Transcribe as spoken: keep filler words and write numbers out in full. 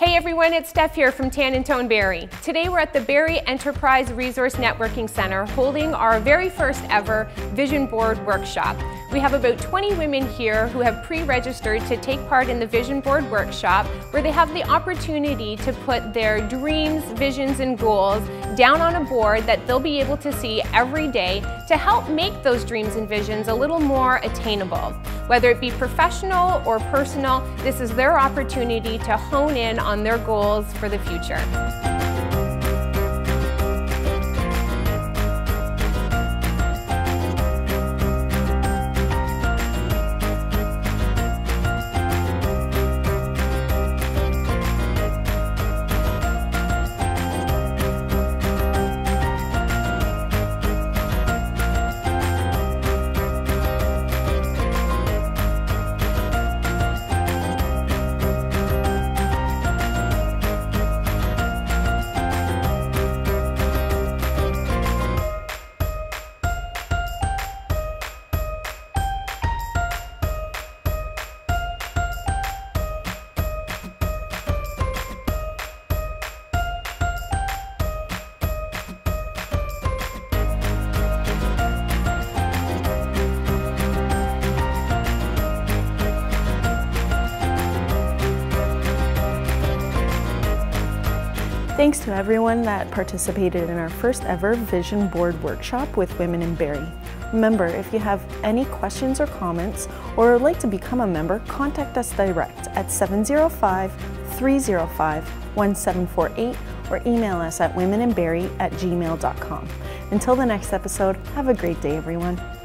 Hey everyone, it's Steph here from Tan and Tone Barrie. Today we're at the Barrie Enterprise Resource Networking Center holding our very first ever Vision Board Workshop. We have about twenty women here who have pre-registered to take part in the Vision Board Workshop, where they have the opportunity to put their dreams, visions, and goals down on a board that they'll be able to see every day to help make those dreams and visions a little more attainable. Whether it be professional or personal, this is their opportunity to hone in on their goals for the future. Thanks to everyone that participated in our first ever Vision Board Workshop with Women in Barrie. Remember, if you have any questions or comments or would like to become a member, contact us direct at seven zero five, three zero five, one seven four eight or email us at womeninbarrie at gmail dot com. Until the next episode, have a great day everyone.